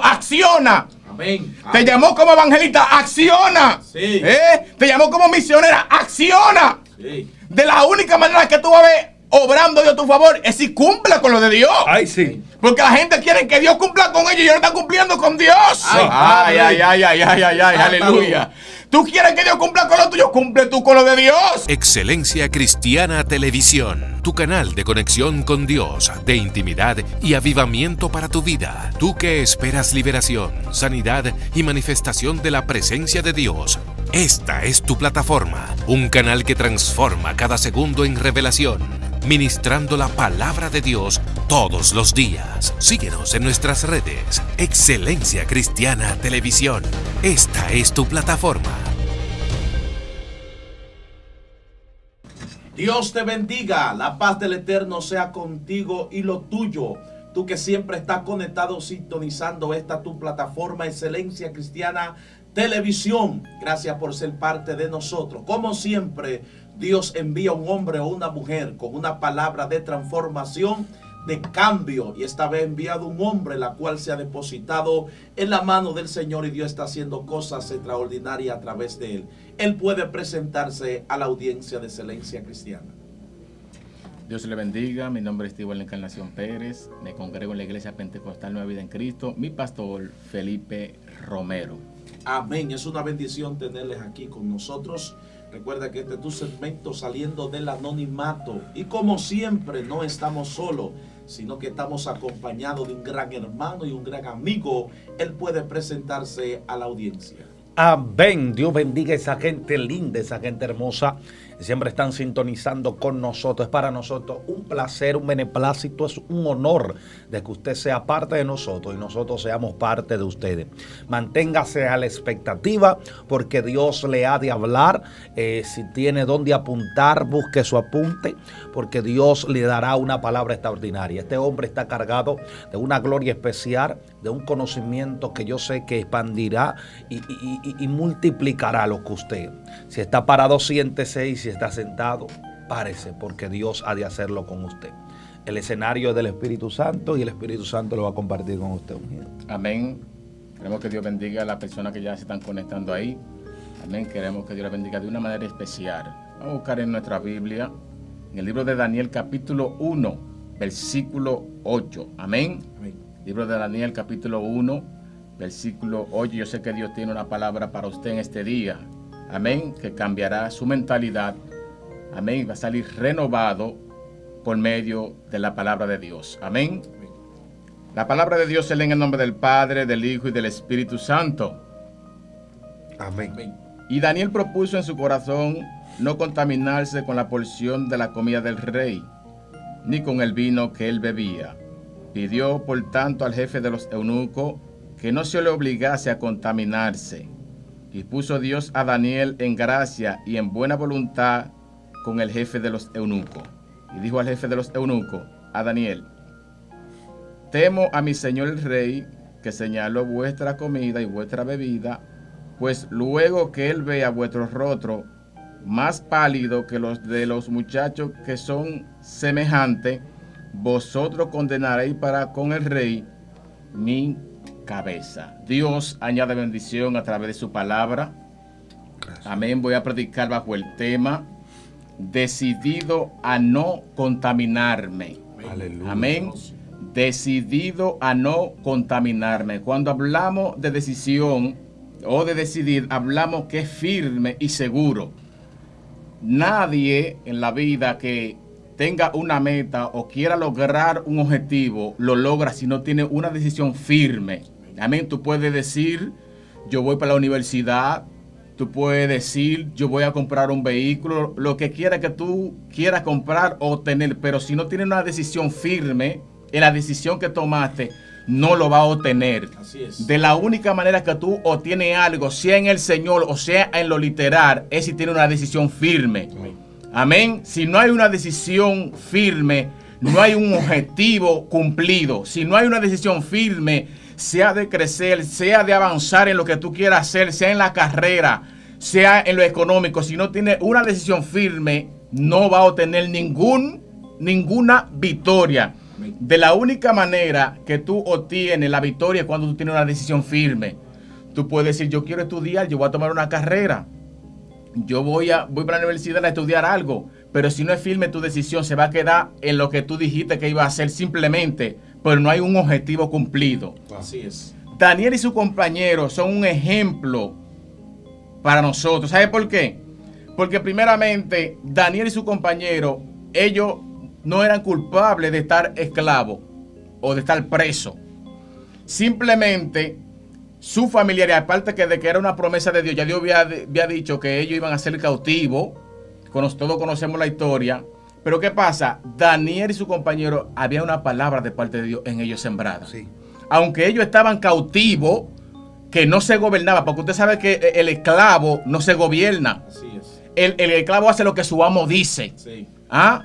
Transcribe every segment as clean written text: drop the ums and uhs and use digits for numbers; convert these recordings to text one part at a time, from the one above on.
Acciona. Amén. Te llamó como evangelista, acciona. Sí. Te llamó como misionera, acciona. Sí. De la única manera que tú vas a ver obrando Dios a tu favor es si cumple con lo de Dios. Ay, sí. Porque la gente quiere que Dios cumpla con ellos y ellos no están cumpliendo con Dios. Ay, ay, ay, ay, ay, ay, ay, aleluya. Tú quieres que Dios cumpla con lo tuyo, cumple tú con lo de Dios. Excelencia Cristiana Televisión, tu canal de conexión con Dios, de intimidad y avivamiento para tu vida. Tú que esperas liberación, sanidad y manifestación de la presencia de Dios. Esta es tu plataforma, un canal que transforma cada segundo en revelación, ministrando la palabra de Dios todos los días. Síguenos en nuestras redes. Excelencia Cristiana Televisión. Esta es tu plataforma. Dios te bendiga. La paz del Eterno sea contigo y lo tuyo. Tú que siempre estás conectado, sintonizando esta tu plataforma Excelencia Cristiana Televisión. Gracias por ser parte de nosotros. Como siempre, Dios envía a un hombre o una mujer con una palabra de transformación, de cambio, y esta vez enviado un hombre, la cual se ha depositado en la mano del Señor, y Dios está haciendo cosas extraordinarias a través de él. Él puede presentarse a la audiencia de Excelencia Cristiana. Dios le bendiga. Mi nombre es Tíbal La Encarnación Pérez. Me congrego en la Iglesia Pentecostal Nueva Vida en Cristo. Mi pastor, Felipe Romero. Amén. Es una bendición tenerles aquí con nosotros. Recuerda que este es tu segmento Saliendo del Anonimato. Y como siempre, no estamos solos, sino que estamos acompañados de un gran hermano y un gran amigo. Él puede presentarse a la audiencia. Amén. Dios bendiga a esa gente linda, esa gente hermosa. Siempre están sintonizando con nosotros. Es para nosotros un placer, un beneplácito, es un honor de que usted sea parte de nosotros y nosotros seamos parte de ustedes. Manténgase a la expectativa porque Dios le ha de hablar. Si tiene dónde apuntar, busque su apunte porque Dios le dará una palabra extraordinaria. Este hombre está cargado de una gloria especial, de un conocimiento que yo sé que expandirá y multiplicará lo que usted. Si está parado, siéntese, y si está sentado, párese, porque Dios ha de hacerlo con usted. El escenario es del Espíritu Santo y el Espíritu Santo lo va a compartir con usted. Amén. Queremos que Dios bendiga a las personas que ya se están conectando ahí. Amén. Queremos que Dios las bendiga de una manera especial. Vamos a buscar en nuestra Biblia, en el libro de Daniel capítulo 1, versículo 8. Amén. Amén. Libro de Daniel capítulo 1, versículo 8. Yo sé que Dios tiene una palabra para usted en este día. Amén, que cambiará su mentalidad. Amén, va a salir renovado por medio de la palabra de Dios. Amén. La palabra de Dios se lee en el nombre del Padre, del Hijo y del Espíritu Santo. Amén. Y Daniel propuso en su corazón no contaminarse con la porción de la comida del rey, ni con el vino que él bebía. Pidió, por tanto, al jefe de los eunucos que no se le obligase a contaminarse. Y puso Dios a Daniel en gracia y en buena voluntad con el jefe de los eunucos. Y dijo al jefe de los eunucos, a Daniel, temo a mi señor el rey, que señaló vuestra comida y vuestra bebida, pues luego que él vea vuestro rostro más pálido que los de los muchachos que son semejantes, vosotros condenaréis para con el rey mi cabeza. Dios añade bendición a través de su palabra. Gracias. Amén. Voy a predicar bajo el tema decidido a no contaminarme. Aleluya. Amén. Decidido a no contaminarme. Cuando hablamos de decisión o de decidir, hablamos que es firme y seguro. Nadie en la vida que tenga una meta o quiera lograr un objetivo lo logra si no tiene una decisión firme. Amén. Tú puedes decir, yo voy para la universidad. Tú puedes decir, yo voy a comprar un vehículo. Lo que quiera que tú quieras comprar o tener. Pero si no tienes una decisión firme, en la decisión que tomaste, no lo vas a obtener. Así es. De la única manera que tú obtienes algo, sea en el Señor o sea en lo literal, es si tienes una decisión firme. Amén. Amén. Si no hay una decisión firme, no hay un objetivo cumplido. Si no hay una decisión firme, sea de crecer, sea de avanzar en lo que tú quieras hacer, sea en la carrera, sea en lo económico. Si no tienes una decisión firme, no va a obtener ninguna victoria. De la única manera que tú obtienes la victoria es cuando tú tienes una decisión firme. Tú puedes decir, yo quiero estudiar, yo voy a tomar una carrera, yo voy para la universidad a estudiar algo. Pero si no es firme tu decisión, se va a quedar en lo que tú dijiste que iba a hacer simplemente, pero no hay un objetivo cumplido. Así es. Daniel y su compañero son un ejemplo para nosotros. ¿Sabe por qué? Porque primeramente, Daniel y su compañero, ellos no eran culpables de estar esclavos o de estar presos. Simplemente, su familiaridad, aparte de que era una promesa de Dios, ya Dios había dicho que ellos iban a ser cautivos. Todos conocemos la historia. Pero ¿qué pasa? Daniel y su compañero, había una palabra de parte de Dios en ellos sembrada. Sí. Aunque ellos estaban cautivos, que no se gobernaba, porque usted sabe que el esclavo no se gobierna. Así es. El esclavo hace lo que su amo dice. Sí. ¿Ah?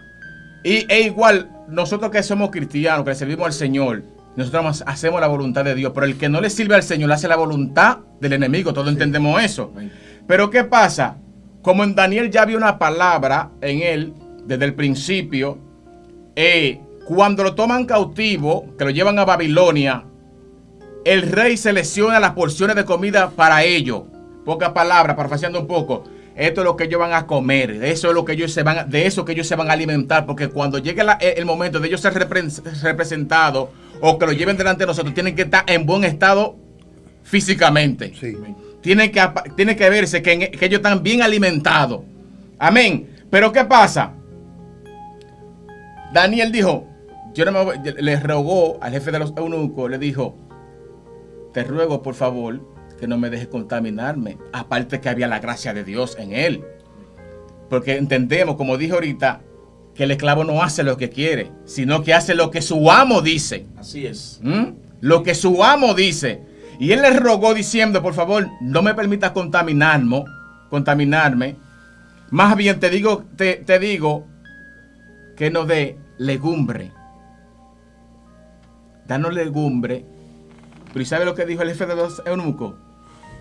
Y es igual, nosotros que somos cristianos, que le servimos al Señor, nosotros hacemos la voluntad de Dios. Pero el que no le sirve al Señor hace la voluntad del enemigo. Todos entendemos eso. Sí. Pero ¿qué pasa? Como en Daniel ya había una palabra en él desde el principio, cuando lo toman cautivo, que lo llevan a Babilonia, el rey selecciona las porciones de comida para ellos. Pocas palabras, parafraseando un poco. Esto es lo que ellos van a comer, eso es lo que ellos se van a alimentar, porque cuando llegue el momento de ellos ser representados o que lo lleven delante de nosotros, tienen que estar en buen estado físicamente. Sí. Tiene que verse que ellos están bien alimentados. Amén. Pero ¿qué pasa? Daniel dijo, le rogó al jefe de los eunucos, le dijo, te ruego por favor que no me dejes contaminarme. Aparte que había la gracia de Dios en él. Porque entendemos, como dije ahorita, que el esclavo no hace lo que quiere, sino que hace lo que su amo dice. Así es. Lo que su amo dice. Y él le rogó diciendo, por favor, no me permitas contaminarme. Más bien te digo que nos dé legumbre. Danos legumbre. Pero ¿y sabe lo que dijo el jefe de los eunucos?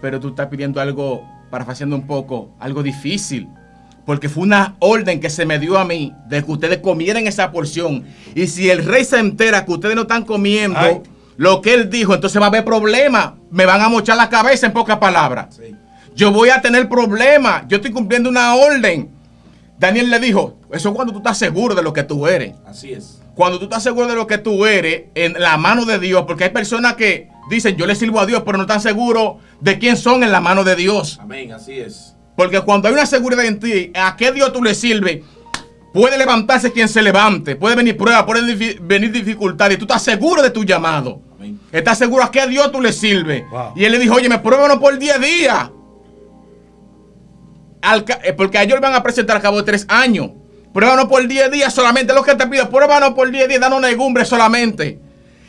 Pero tú estás pidiendo algo, parafraseando un poco, algo difícil. Porque fue una orden que se me dio a mí de que ustedes comieran esa porción. Y si el rey se entera que ustedes no están comiendo... Ay. Lo que él dijo, entonces va a haber problemas. Me van a mochar la cabeza, en pocas palabras. Sí. Yo voy a tener problemas. Yo estoy cumpliendo una orden. Daniel le dijo, eso es cuando tú estás seguro de lo que tú eres. Así es. Cuando tú estás seguro de lo que tú eres, en la mano de Dios. Porque hay personas que dicen, yo le sirvo a Dios, pero no están seguros de quién son en la mano de Dios. Amén, así es. Porque cuando hay una seguridad en ti, ¿a qué Dios tú le sirves? Puede levantarse quien se levante. Puede venir prueba, puede venir dificultades. Tú estás seguro de tu llamado. Amén. Estás seguro a qué Dios tú le sirves. Wow. Y él le dijo, oye, me pruébanos por 10 días. Porque a ellos le van a presentar al cabo de 3 años. Pruébanos por 10 días solamente. Lo que te pido, pruébanos por 10 días. Danos legumbre solamente.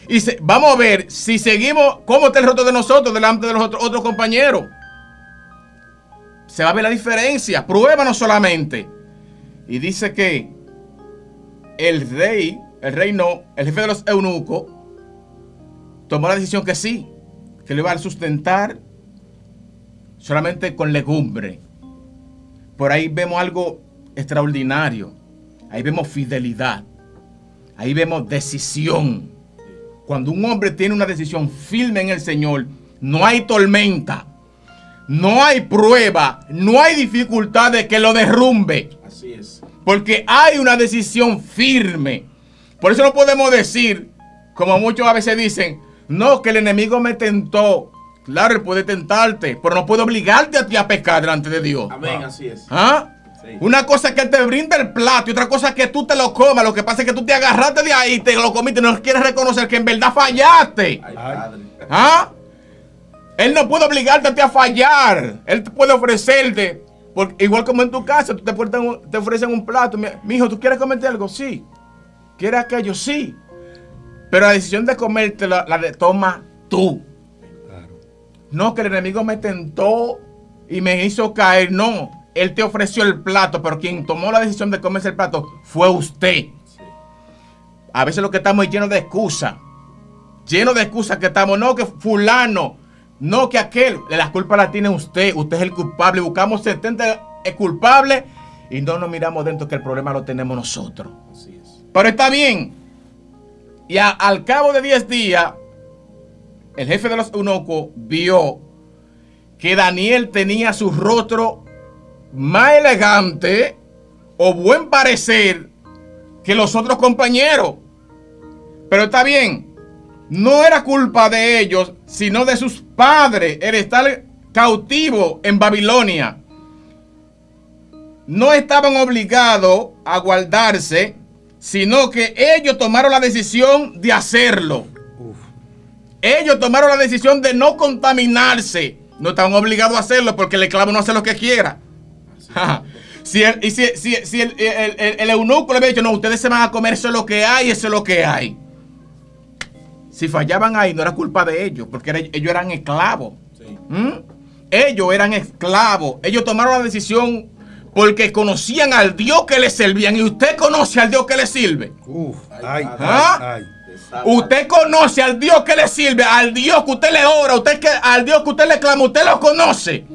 Y vamos a ver si seguimos, cómo está el rostro de nosotros delante de los otros compañeros. Se va a ver la diferencia. Pruébanos solamente. Y dice que el jefe de los eunucos tomó la decisión que sí, que le iba a sustentar solamente con legumbre. Por ahí vemos algo extraordinario. Ahí vemos fidelidad. Ahí vemos decisión. Cuando un hombre tiene una decisión firme en el Señor, no hay tormenta, no hay prueba, no hay dificultades que lo derrumbe. Así es. Porque hay una decisión firme. Por eso no podemos decir, como muchos a veces dicen, no, que el enemigo me tentó. Claro, él puede tentarte, pero no puede obligarte a ti a pecar delante de Dios. Amén, así es. ¿Ah? Sí. Una cosa es que te brinda el plato y otra cosa es que tú te lo comas. Lo que pasa es que tú te agarraste de ahí, te lo comiste y no quieres reconocer que en verdad fallaste. Ay, padre. ¿Ah? Él no puede obligarte a ti a fallar. Él puede ofrecerte. Porque igual como en tu casa, te ofrecen un plato. Mi hijo, ¿tú quieres comerte algo? Sí. ¿Quieres aquello? Sí. Pero la decisión de comerte la toma tú. Claro. No que el enemigo me tentó y me hizo caer. No. Él te ofreció el plato, pero quien tomó la decisión de comerse el plato fue usted. Sí. A veces lo que estamos es lleno de excusas. Lleno de excusas que estamos. No, que fulano. No, que aquel, la culpa la tiene usted. Usted es el culpable. Buscamos 70 culpables y no nos miramos dentro que el problema lo tenemos nosotros. Así es. Pero está bien. Y al cabo de 10 días, el jefe de los eunucos vio que Daniel tenía su rostro más elegante o buen parecer que los otros compañeros. Pero está bien, no era culpa de ellos, sino de sus padres, el estar cautivo en Babilonia. No estaban obligados a guardarse, sino que ellos tomaron la decisión de hacerlo. Ellos tomaron la decisión de no contaminarse. No estaban obligados a hacerlo porque el esclavo no hace lo que quiera. Si el eunuco le había dicho, no, ustedes se van a comer, eso es lo que hay, eso es lo que hay. Si fallaban ahí, no era culpa de ellos, porque ellos eran esclavos. Sí. Ellos eran esclavos. Ellos tomaron la decisión porque conocían al Dios que les servían. Y usted conoce al Dios que le sirve. Usted conoce al Dios que le sirve, al Dios que usted le ora, al Dios que usted le clama, usted lo conoce.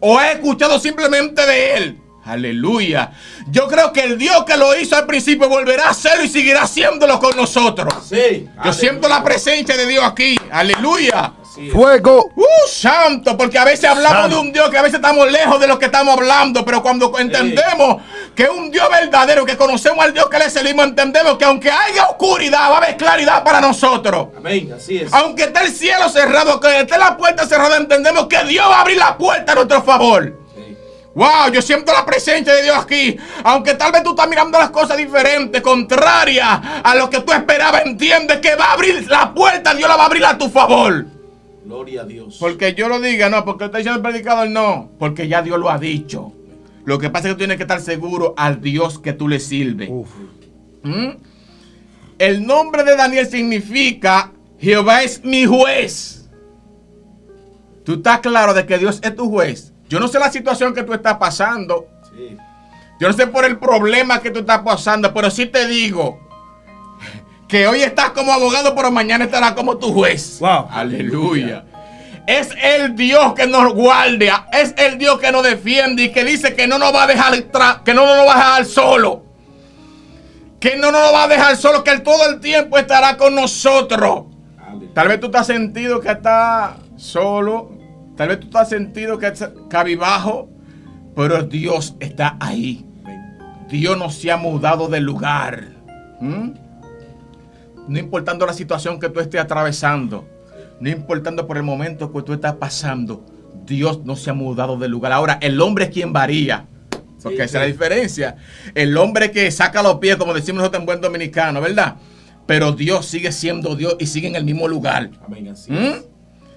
O ha escuchado simplemente de él. Aleluya. Yo creo que el Dios que lo hizo al principio volverá a hacerlo y seguirá haciéndolo con nosotros. Sí. Yo siento la presencia de Dios aquí. Aleluya. Fuego. Santo, porque a veces hablamos de un Dios que a veces estamos lejos de lo que estamos hablando, pero cuando entendemos que un Dios verdadero, que conocemos al Dios que le servimos, entendemos que aunque haya oscuridad, va a haber claridad para nosotros. Amén. Así es. Aunque esté el cielo cerrado, que esté la puerta cerrada, entendemos que Dios va a abrir la puerta a nuestro favor. Wow, yo siento la presencia de Dios aquí. Aunque tal vez tú estás mirando las cosas diferentes, contrarias a lo que tú esperabas, entiendes que va a abrir la puerta, Dios la va a abrir a tu favor. Gloria a Dios. Porque yo lo diga, no, porque está diciendo el predicador, no, porque ya Dios lo ha dicho. Lo que pasa es que tú tienes que estar seguro al Dios que tú le sirves. El nombre de Daniel significa Jehová es mi juez. ¿Tú estás claro de que Dios es tu juez? Yo no sé la situación que tú estás pasando. Sí. Yo no sé por el problema que tú estás pasando, pero sí te digo que hoy estás como abogado, pero mañana estarás como tu juez. Wow. Aleluya. Es el Dios que nos guarda, es el Dios que nos defiende y que dice que no nos va a dejar, que no nos va a dejar solo. Que no nos va a dejar solo, que él todo el tiempo estará con nosotros. Aleluya. Tal vez tú te has sentido que estás solo. Tal vez tú te has sentido que es cabizbajo, pero Dios está ahí. Dios no se ha mudado de lugar. No importando la situación que tú estés atravesando, no importando por el momento que tú estás pasando, Dios no se ha mudado de lugar. Ahora, el hombre es quien varía, porque esa es la diferencia. El hombre que saca los pies, como decimos nosotros en buen dominicano, ¿verdad? Pero Dios sigue siendo Dios y sigue en el mismo lugar. Amén, así es.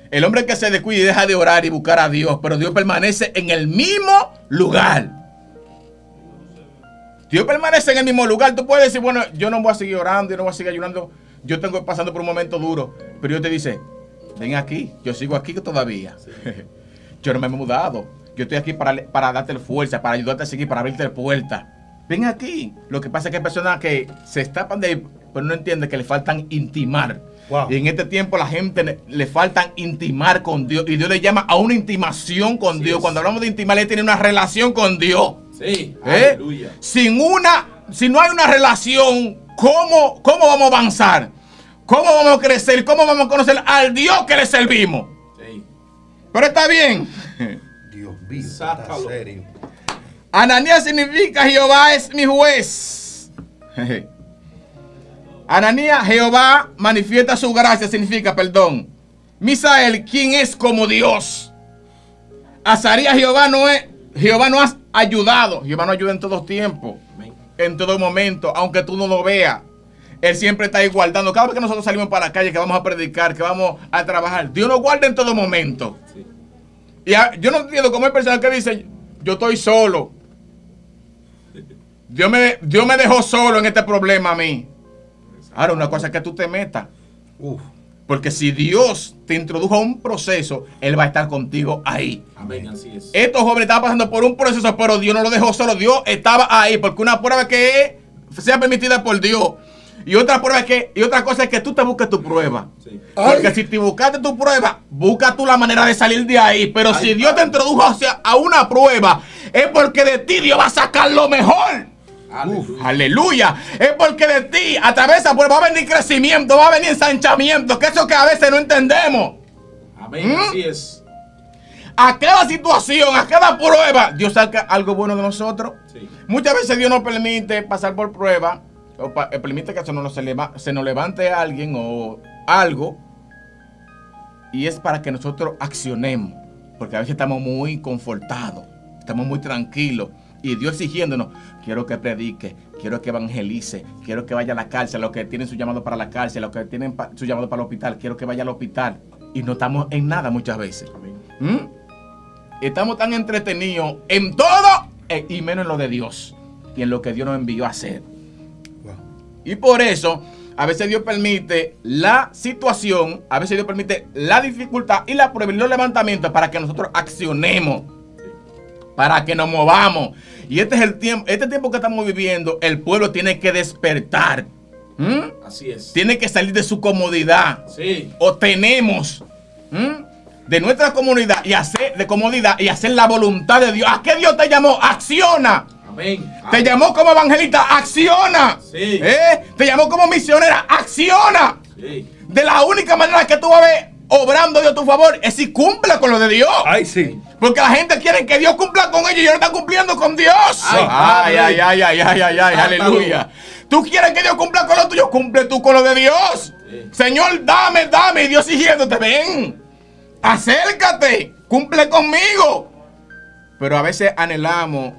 El hombre que se descuida y deja de orar y buscar a Dios, pero Dios permanece en el mismo lugar. Dios permanece en el mismo lugar. Tú puedes decir, bueno, yo no voy a seguir orando, yo no voy a seguir ayunando, yo estoy pasando por un momento duro. Pero Dios te dice, ven aquí, yo sigo aquí todavía. Sí. Yo no me he mudado. Yo estoy aquí para darte fuerza, para ayudarte a seguir, para abrirte puertas. Ven aquí. Lo que pasa es que hay personas que se escapan de ahí, pero no entienden que le faltan intimar. Wow. Y en este tiempo la gente le faltan intimar con Dios. Y Dios le llama a una intimación con Dios. Cuando hablamos de intimar, él tiene una relación con Dios. Sí, aleluya. Si no hay una relación, ¿cómo vamos a avanzar? ¿Cómo vamos a crecer? ¿Cómo vamos a conocer al Dios que le servimos? Sí. Pero está bien. Dios mío, está serio. Ananías significa Jehová es mi juez. Ananías, Jehová manifiesta su gracia, significa perdón. Misael, ¿quién es como Dios? Azarías, Jehová no has ayudado. Jehová no ayuda en todo tiempo, en todo momento, aunque tú no lo veas. Él siempre está ahí guardando. Cada vez que nosotros salimos para la calle, que vamos a predicar, que vamos a trabajar, Dios nos guarda en todo momento. Y yo no entiendo cómo hay personas que dicen, yo estoy solo. Dios me dejó solo en este problema a mí. Ahora, una cosa es que tú te metas. Porque si Dios te introdujo a un proceso, él va a estar contigo ahí. Amén. Así es. Estos jóvenes estaban pasando por un proceso, pero Dios no lo dejó solo. Dios estaba ahí. Porque una prueba que sea permitida por Dios. Y otra prueba es que, y otra cosa es que tú te busques tu prueba. Sí. Porque si te buscaste tu prueba, busca tú la manera de salir de ahí. Pero si Dios te introdujo a una prueba, es porque de ti Dios va a sacar lo mejor. Aleluya. Es porque de ti, a través de esa prueba, va a venir crecimiento, va a venir ensanchamiento, que eso que a veces no entendemos. Amén. Así es. A cada situación, a cada prueba, Dios saca algo bueno de nosotros. Sí. Muchas veces Dios nos permite pasar por prueba, o permite que se nos levante alguien o algo, y es para que nosotros accionemos, porque a veces estamos muy confortados, estamos muy tranquilos, y Dios exigiéndonos, quiero que predique, quiero que evangelice, quiero que vaya a la cárcel, los que tienen su llamado para la cárcel, los que tienen su llamado para el hospital, quiero que vaya al hospital, y no estamos en nada muchas veces. Estamos tan entretenidos en todo y menos en lo de Dios y en lo que Dios nos envió a hacer. Wow. Y por eso a veces Dios permite la situación, a veces Dios permite la dificultad y la prueba y los levantamientos para que nosotros accionemos, para que nos movamos. Y este es el tiempo, este tiempo que estamos viviendo, el pueblo tiene que despertar. Así es. Tiene que salir de su comodidad. Sí. O tenemos de nuestra comunidad y hacer de comodidad y hacer la voluntad de Dios. ¿A qué Dios te llamó? Acciona. Amén. Te llamó como evangelista, acciona. Sí. Te llamó como misionera, acciona. Sí. De la única manera que tú vas a ver obrando Dios a tu favor es si cumple con lo de Dios. Ay, sí. Porque la gente quiere que Dios cumpla con ellos y ellos no están cumpliendo con Dios. Ay, ay, ay, ay, ay, ay, ay, aleluya. Tú quieres que Dios cumpla con lo tuyo, cumple tú con lo de Dios. Sí. Señor, dame, dame. Y Dios siguiéndote, ven, acércate, cumple conmigo. Pero a veces anhelamos,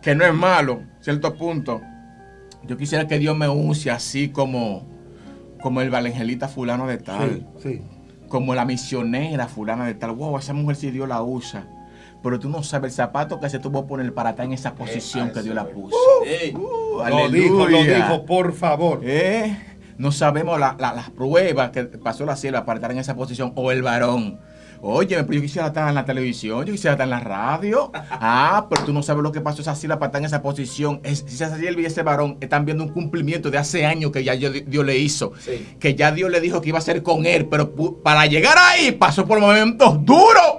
que no es malo, cierto punto. Yo quisiera que Dios me use así como el evangelista fulano de tal. Sí, sí. Como la misionera fulana de tal. Wow, esa mujer sí Dios la usa. Pero tú no sabes el zapato que se tuvo poner para estar en esa posición que Dios la puso. Lo dijo, por favor. No sabemos las pruebas que pasó la sierva para estar en esa posición. O el varón. Oye, pero yo quisiera estar en la televisión, yo quisiera estar en la radio. Ah, pero tú no sabes lo que pasó esa sierva para estar en esa posición. Si esa sierva y ese varón están viendo un cumplimiento de hace años que ya Dios le hizo. Sí. Que ya Dios le dijo que iba a hacer con él. Pero para llegar ahí pasó por momentos duros.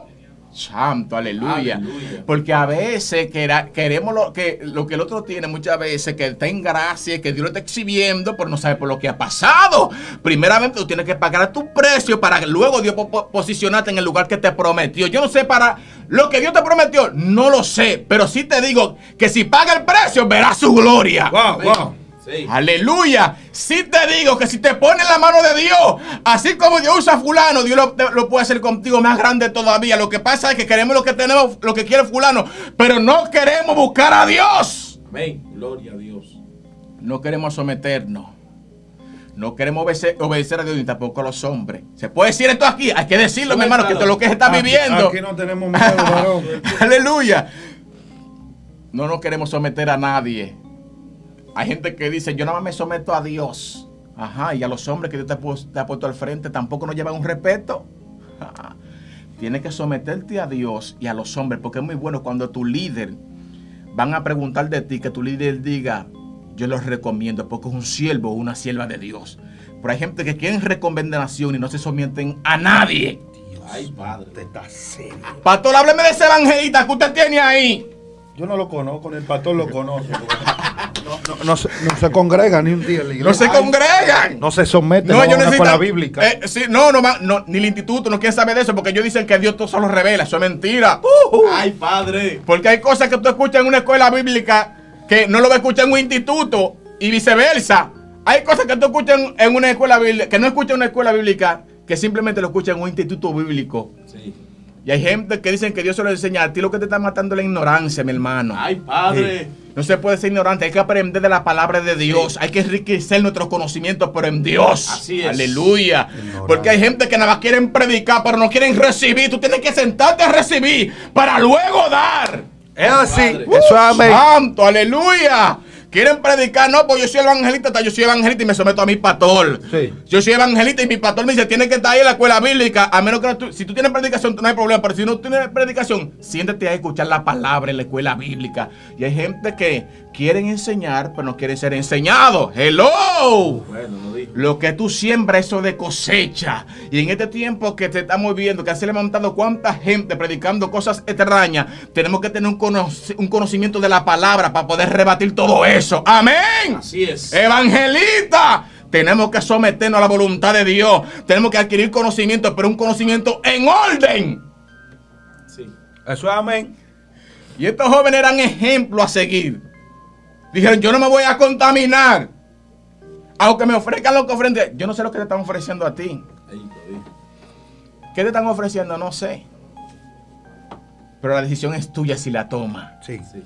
Santo, aleluya. Aleluya. Porque a veces queremos lo que el otro tiene, muchas veces que está en gracia, que Dios lo está exhibiendo, pero no sabe por lo que ha pasado. Primeramente tú tienes que pagar tu precio para que luego Dios posicionarte en el lugar que te prometió. Yo no sé para lo que Dios te prometió, no lo sé, pero sí te digo que si paga el precio, verás su gloria. Wow, wow. Sí. Aleluya. Sí te digo que si te pones la mano de Dios, así como Dios usa a fulano, Dios lo puede hacer contigo más grande todavía. Lo que pasa es que queremos lo que tenemos, lo que quiere fulano, pero no queremos buscar a Dios. Amén. Gloria a Dios. No queremos someternos. No queremos obedecer a Dios ni tampoco a los hombres. ¿Se puede decir esto aquí? Hay que decirlo, mi hermano, que esto es lo que se está viviendo. Aquí no tenemos miedo, varón. Aleluya. No nos queremos someter a nadie. Hay gente que dice, yo nada más me someto a Dios. Ajá, y a los hombres que Dios te ha puesto al frente tampoco nos llevan un respeto. Ajá. Tienes que someterte a Dios y a los hombres, porque es muy bueno cuando tu líder van a preguntar de ti, que tu líder diga, yo los recomiendo, porque es un siervo o una sierva de Dios. Pero hay gente que quieren recomendación y no se someten a nadie. Dios, ay, padre, te está serio. Pastor, hábleme de ese evangelista que usted tiene ahí. Yo no lo conozco, el pastor lo conoce. No se congregan ni un día en la iglesia. No se congregan. No se someten a una palabra bíblica. Sí, no, ni el instituto no quiere saber de eso, porque ellos dicen que Dios todo solo revela. Eso es mentira. Ay, padre. Porque hay cosas que tú escuchas en una escuela bíblica que no lo vas a escuchar en un instituto y viceversa. Hay cosas que tú escuchas en una escuela bíblica que no escuchas en una escuela bíblica, que simplemente lo escuchas en un instituto bíblico. Sí. Y hay gente que dicen que Dios se lo enseña. A ti lo que te está matando es la ignorancia, mi hermano. Ay, padre. No se puede ser ignorante. Hay que aprender de la palabra de Dios. Sí. Hay que enriquecer nuestros conocimientos, pero en Dios. Así es. Aleluya. Ignorante. Porque hay gente que nada más quieren predicar, pero no quieren recibir. Tú tienes que sentarte a recibir para luego dar. Es así. Eso es amén. Santo, aleluya. Quieren predicar, no, pues yo soy evangelista, yo soy evangelista y me someto a mi pastor. Sí. Yo soy evangelista y mi pastor me dice, tienes que estar ahí en la escuela bíblica, a menos que si tú tienes predicación no hay problema, pero si no tienes predicación, siéntate a escuchar la palabra en la escuela bíblica. Y hay gente que quieren enseñar, pero no quieren ser enseñados. ¡Hello! Bueno, no digo. Lo que tú siembras, eso de cosecha. Y en este tiempo que te estamos viendo, que se ha levantado cuánta gente predicando cosas extrañas, tenemos que tener un conocimiento de la palabra para poder rebatir todo eso. ¡Amén! Así es. ¡Evangelista! Tenemos que someternos a la voluntad de Dios. Tenemos que adquirir conocimiento, pero un conocimiento en orden. Sí. Eso es amén. Y estos jóvenes eran ejemplo a seguir. Dijeron, yo no me voy a contaminar. Aunque me ofrezcan lo que ofrenden. Yo no sé lo que te están ofreciendo a ti. ¿Qué te están ofreciendo? No sé. Pero la decisión es tuya si la tomas. Sí. Sí.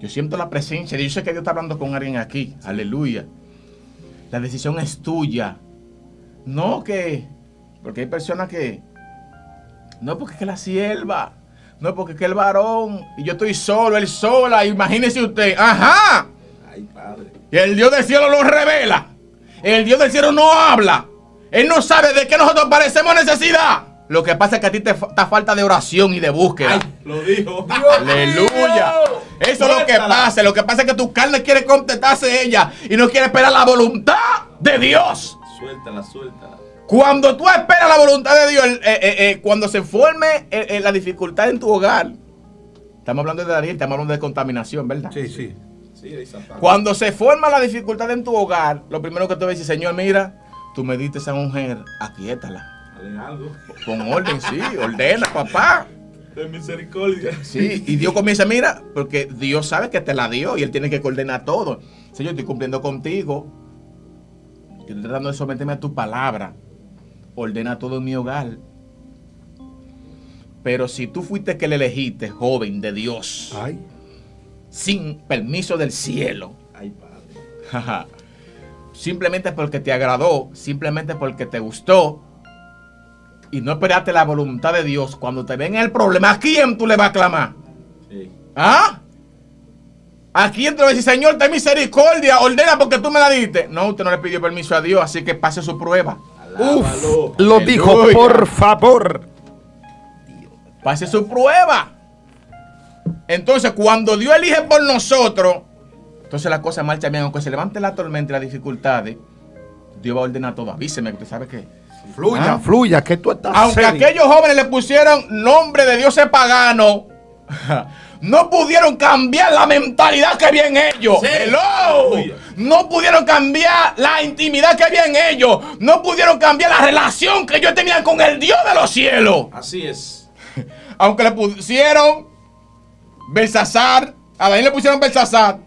Yo siento la presencia. Yo sé que Dios está hablando con alguien aquí. Sí. Aleluya. La decisión es tuya. No que... Porque hay personas que... No porque es que la sierva... No, porque es que el varón, y yo estoy solo, él sola, imagínese usted. ¡Ajá! Ay, padre. Y el Dios del cielo no revela. El Dios del cielo no habla. Él no sabe de qué nosotros parecemos necesidad. Lo que pasa es que a ti te está falta de oración y de búsqueda. Ay, lo dijo. ¡Aleluya! Eso es lo que pasa. Lo que pasa es que tu carne quiere contestarse ella y no quiere esperar la voluntad de Dios. Suéltala, suéltala. Cuando tú esperas la voluntad de Dios, cuando se forme la dificultad en tu hogar, estamos hablando de Daniel, estamos hablando de contaminación, ¿verdad? Sí, sí. Cuando se forma la dificultad en tu hogar, lo primero que tú ves es, Señor, mira, tú me diste esa mujer, aquiétala. Dale algo. Con orden, sí, ordena, papá. De misericordia. Sí, y Dios comienza, mira, porque Dios sabe que te la dio y Él tiene que coordinar todo. Señor, estoy cumpliendo contigo, estoy tratando de someterme a tu palabra. Ordena todo en mi hogar. Pero si tú fuiste que le elegiste, joven de Dios, ay, sin permiso del cielo, ay, padre. Simplemente porque te agradó, simplemente porque te gustó, y no esperaste la voluntad de Dios, cuando te ven el problema, ¿a quién tú le vas a clamar? Sí. ¿Ah? ¿A quién tú le vas a decir, Señor, ten misericordia, ordena porque tú me la diste? No, usted no le pidió permiso a Dios, así que pase su prueba. Uf, lo dijo, por favor. Pase su prueba. Entonces, cuando Dios elige por nosotros, entonces las cosas marchan bien. Aunque se levante la tormenta y las dificultades, Dios va a ordenar todo. Avíseme, usted sabe que fluya, fluya, que tú estás. Aunque serio. Aquellos jóvenes le pusieron nombre de dioses paganos, no pudieron cambiar la mentalidad que había en ellos. Sí. Hello. No pudieron cambiar la intimidad que había en ellos. No pudieron cambiar la relación que ellos tenían con el Dios de los cielos. Así es. Aunque le pusieron Belsasar, a Daniel le pusieron Belsasar,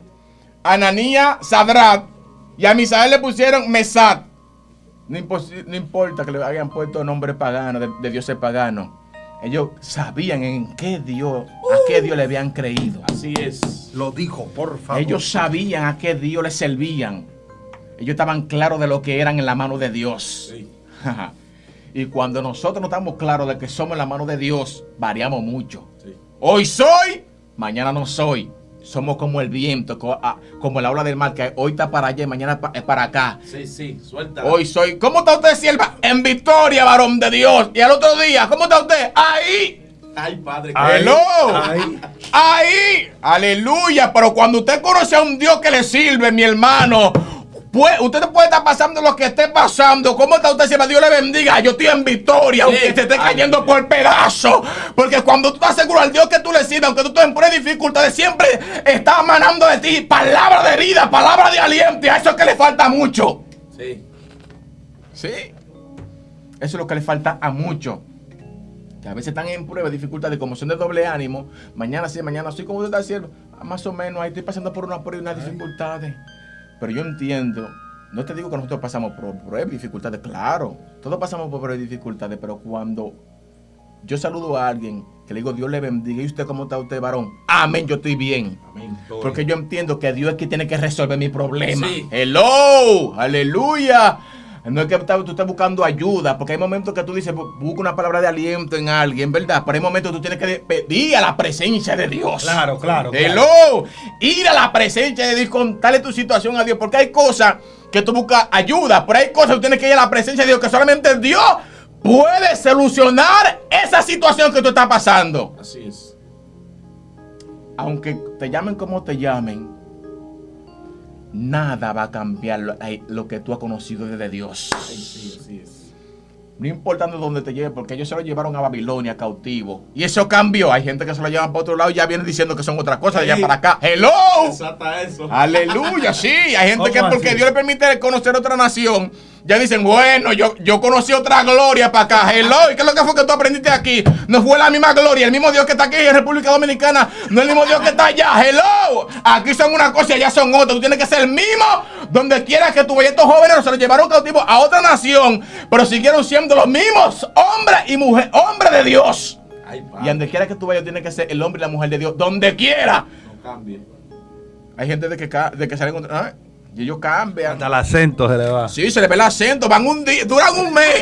a Ananías Sadrat y a Misael le pusieron Mesat. No importa que le hayan puesto nombres paganos, de dioses paganos. Ellos sabían en qué Dios, a qué Dios le habían creído. Así es. Lo dijo, por favor. Ellos sabían a qué Dios le servían. Ellos estaban claros de lo que eran en la mano de Dios. Sí. Y cuando nosotros no estamos claros de que somos en la mano de Dios, variamos mucho. Sí. Hoy soy, mañana no soy. Somos como el viento, como el ola del mar, que hoy está para allá y mañana es para acá. Sí, sí, suéltala. Hoy soy. ¿Cómo está usted, sierva? En victoria, varón de Dios. Y al otro día, ¿cómo está usted? Ahí. Ay, padre. Hello. Ahí. Ahí. Aleluya. Pero cuando usted conoce a un Dios que le sirve, mi hermano, pues, usted puede estar pasando lo que esté pasando. ¿Cómo está usted, sierva? Dios le bendiga. Yo estoy en victoria, sí, aunque te esté cayendo por pedazos. Porque cuando tú estás seguro al Dios que tú le sirves, aunque tú estés en pura dificultades, siempre está manando de ti palabra de herida, palabra de aliento. Y a eso es que le falta mucho. Sí. Sí. Eso es lo que le falta a muchos. Que a veces están en pruebas, dificultades, conmoción de doble ánimo. Mañana sí, mañana sí, como usted está diciendo, más o menos, ahí estoy pasando por una prueba y unas dificultades. Pero yo entiendo, no te digo que nosotros pasamos por pruebas y dificultades, claro, todos pasamos por pruebas y dificultades, pero cuando yo saludo a alguien, que le digo, Dios le bendiga, ¿y usted cómo está usted, varón? Amén, yo estoy bien. Amén, porque yo entiendo que Dios es quien tiene que resolver mi problema. Sí. Hello, aleluya. No es que tú estés buscando ayuda, porque hay momentos que tú dices, busca una palabra de aliento en alguien, ¿verdad? Pero hay momentos que tú tienes que pedir a la presencia de Dios. Claro, claro. Hello. Ir a la presencia de Dios, contarle tu situación a Dios, porque hay cosas que tú buscas ayuda, pero hay cosas que tú tienes que ir a la presencia de Dios, que solamente Dios puede solucionar esa situación que tú estás pasando. Así es. aunque te llamen como te llamen, nada va a cambiar lo que tú has conocido desde Dios. Así es. No importa dónde te lleve, porque ellos se lo llevaron a Babilonia cautivo. Y eso cambió. Hay gente que se lo llevan para otro lado y ya vienen diciendo que son otra cosa, de allá para acá. ¡Hello! Exacto, eso. ¡Aleluya! Sí, hay gente que porque Dios le permite conocer otra nación, ya dicen, bueno, yo conocí otra gloria para acá. ¡Hello! ¿Y qué es lo que fue que tú aprendiste aquí? No fue la misma gloria. El mismo Dios que está aquí en República Dominicana no es el mismo Dios que está allá. ¡Hello! Aquí son una cosa y allá son otra. Tú tienes que ser el mismo donde quiera que tú veas. Estos jóvenes se los llevaron cautivos a otra nación, pero siguieron siendo los mismos hombres y mujeres, hombres de Dios. Ay, y donde quiera que tú vayas, tienes que ser el hombre y la mujer de Dios. Donde quiera. No cambie. Hay gente de que salen contra... Y ellos cambian. Hasta el acento se le va. Sí, se le ve el acento. Van un día, duran un mes,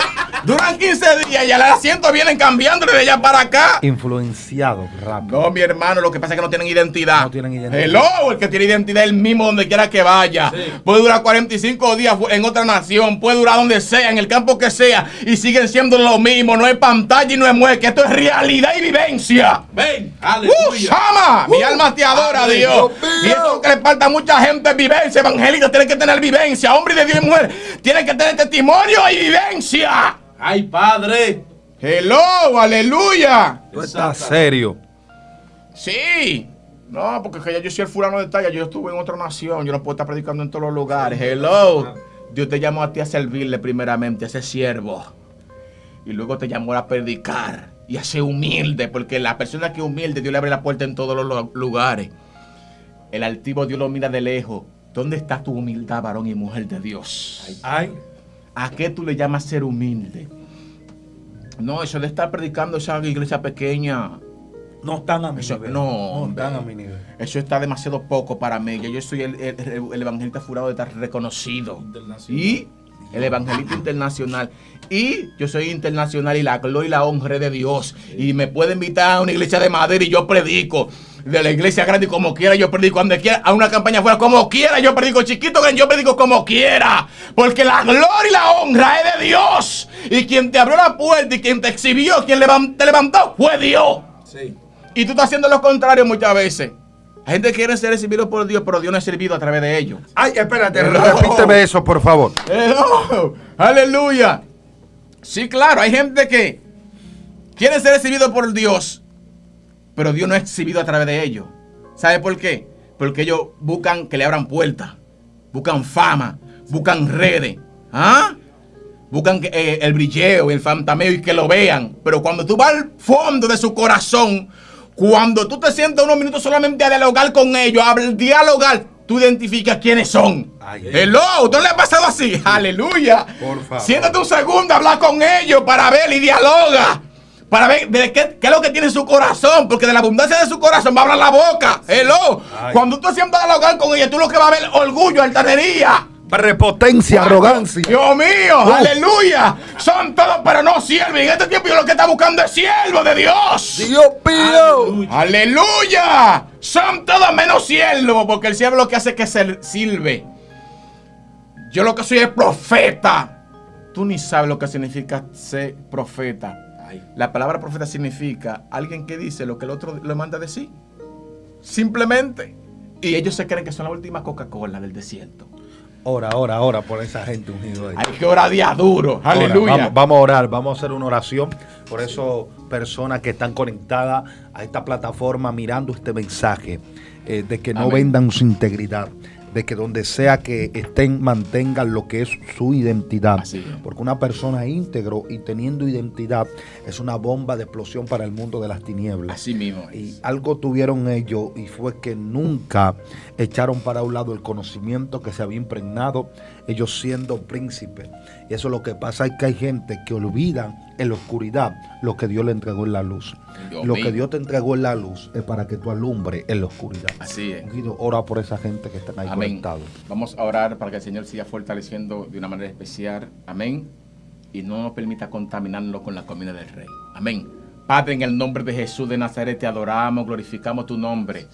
duran 15 días y al acento vienen cambiando de allá para acá. Influenciado rápido. No, mi hermano, lo que pasa es que no tienen identidad. No tienen identidad. Hello, el que tiene identidad es el mismo donde quiera que vaya. Sí. Puede durar 45 días en otra nación, puede durar donde sea, en el campo que sea, y siguen siendo lo mismo. No es pantalla y no es mueca. Esto es realidad y vivencia. Ven, ¡Sama! Mi alma te adora, Dios. Y eso que le falta a mucha gente es vivencia evangélica. Tienen que tener vivencia, hombre de Dios y mujer. Tienen que tener testimonio y vivencia. ¡Ay, Padre! ¡Hello! ¡Aleluya! ¿Tú estás serio? Sí. No, porque yo soy el fulano de talla. Yo estuve en otra nación. Yo no puedo estar predicando en todos los lugares. ¡Hello! Dios te llamó a ti a servirle primeramente, a ser siervo. Y luego te llamó a predicar y a ser humilde. Porque la persona que es humilde, Dios le abre la puerta en todos los lugares. El altivo, Dios lo mira de lejos. ¿Dónde está tu humildad, varón y mujer de Dios? Ay. ¿A qué tú le llamas ser humilde? No, eso de estar predicando esa iglesia pequeña. No están a mi nivel. No, no están a mi nivel. Eso está demasiado poco para mí. Yo soy el evangelista furado de estar reconocido. Y el evangelista internacional. Y yo soy internacional y la gloria y la honra de Dios. Y me puede invitar a una iglesia de madera y yo predico. De la iglesia grande, como quiera yo predico, donde quiera, a una campaña afuera, como quiera yo predico, chiquito, grande, yo predico como quiera, porque la gloria y la honra es de Dios, y quien te abrió la puerta y quien te exhibió, quien te levantó, fue Dios. Sí. Y tú estás haciendo lo contrario muchas veces. Hay gente que quiere ser recibido por Dios, pero Dios no es servido a través de ellos. Ay, espérate, repíteme eso, por favor. Aleluya. Sí, claro, hay gente que quiere ser recibido por Dios, pero Dios no es exhibido a través de ellos. ¿Sabe por qué? Porque ellos buscan que le abran puertas, buscan fama, buscan redes, ¿ah? Buscan el brilleo, el fantameo y que lo vean. Pero cuando tú vas al fondo de su corazón, cuando tú te sientas unos minutos solamente a dialogar con ellos, a dialogar, tú identificas quiénes son. Ay, hello, ¿usted le ha pasado así? Aleluya. Por favor. Siéntate un segundo a hablar con ellos para ver y dialoga. Para ver de qué es lo que tiene su corazón, porque de la abundancia de su corazón va a hablar la boca. Hello. Ay. Cuando tú siempre vas a dialogar con ella, tú lo que vas a ver es orgullo, altanería, prepotencia, arrogancia. Dios mío, aleluya. Son todos, pero no siervos. En este tiempo yo lo que está buscando es siervo de Dios. Dios mío. Aleluya. Son todos menos siervos, porque el siervo lo que hace es que se sirve. Yo lo que soy es profeta. Tú ni sabes lo que significa ser profeta. La palabra profeta significa alguien que dice lo que el otro le manda a decir. Simplemente. Y ellos se creen que son la última Coca-Cola del desierto. Ora por esa gente unida. Hay que orar día duro. Aleluya. Vamos a orar, vamos a hacer una oración. Por eso, personas que están conectadas a esta plataforma mirando este mensaje, de que no vendan su integridad, de que donde sea que estén, mantengan lo que es su identidad. Porque una persona íntegro y teniendo identidad es una bomba de explosión para el mundo de las tinieblas. Así mismo es. Y algo tuvieron ellos y fue que nunca echaron para un lado el conocimiento que se había impregnado, ellos siendo príncipes. Y eso es lo que pasa, es que hay gente que olvida en la oscuridad lo que Dios le entregó en la luz. Lo que Dios te entregó en la luz es para que tú alumbres en la oscuridad. Así es. Guido, ora por esa gente que están ahí. Amén. Conectados. Vamos a orar para que el Señor siga fortaleciendo de una manera especial. Amén. Y no nos permita contaminarnos con la comida del Rey. Amén. Padre, en el nombre de Jesús de Nazaret te adoramos, glorificamos tu nombre.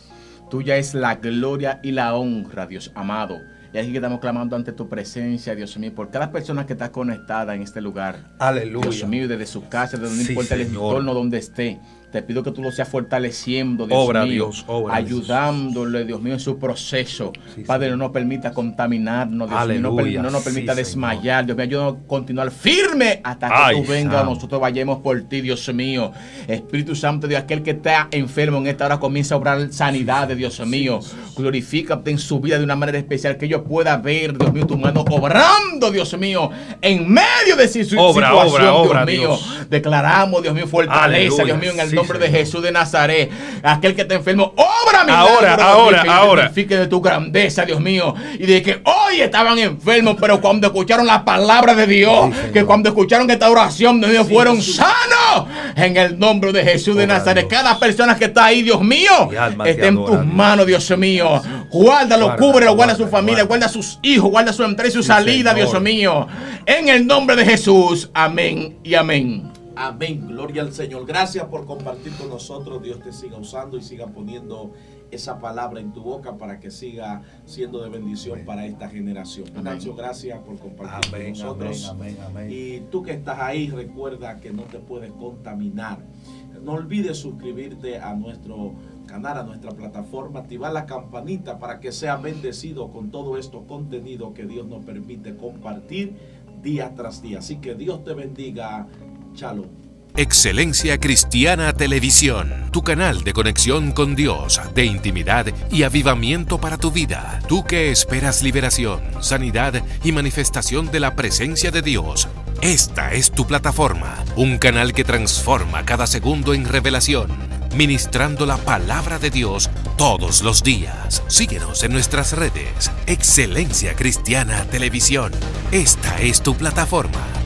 Tuya es la gloria y la honra, Dios amado. Y aquí estamos clamando ante tu presencia, Dios mío, por cada persona que está conectada en este lugar. Aleluya. Dios mío, desde su casa, desde donde importa el entorno, donde esté. Te pido que tú lo seas fortaleciendo, Dios mío. Obra, Dios, obra. Ayudándole, Dios mío, en su proceso. Sí, Padre, no nos permita contaminarnos, Dios mío. No nos permita desmayar, Dios mío. Ayúdanos a continuar firme hasta que tú vengas. Nosotros vayamos por ti, Dios mío. Espíritu Santo, Dios, aquel que está enfermo en esta hora comienza a obrar sanidades, Dios mío. Glorifícate en su vida de una manera especial, que yo pueda ver, Dios mío, tu mano obrando, Dios mío, en medio de su situación, Dios mío. Declaramos, Dios mío, fortaleza, Dios mío, en el nombre de Jesús de Nazaret. Aquel que está enfermo, obra milagros, ahora. Glorifique de tu grandeza, Dios mío. Y de que hoy estaban enfermos, pero cuando escucharon la palabra de Dios, que cuando escucharon esta oración, Dios mío, fueron sanos. En el nombre de Jesús de Nazaret. Cada persona que está ahí, Dios mío, está en tus manos, Dios mío. Guárdalo, cúbrelo, guarda a su familia, guarda a sus hijos, guarda su entrada y su salida, Dios mío. En el nombre de Jesús. Amén y amén. Amén, gloria al Señor. Gracias por compartir con nosotros. Dios te siga usando y siga poniendo esa palabra en tu boca para que siga siendo de bendición para esta generación. Nacho, gracias por compartir con nosotros. Amén. Y tú que estás ahí, recuerda que no te puedes contaminar. No olvides suscribirte a nuestro canal, a nuestra plataforma, activar la campanita para que sea bendecido con todo esto contenido que Dios nos permite compartir día tras día. Así que Dios te bendiga. Shalom. Excelencia Cristiana Televisión, tu canal de conexión con Dios, de intimidad y avivamiento para tu vida. Tú que esperas liberación, sanidad y manifestación de la presencia de Dios. Esta es tu plataforma, un canal que transforma cada segundo en revelación, ministrando la palabra de Dios todos los días. Síguenos en nuestras redes. Excelencia Cristiana Televisión, esta es tu plataforma.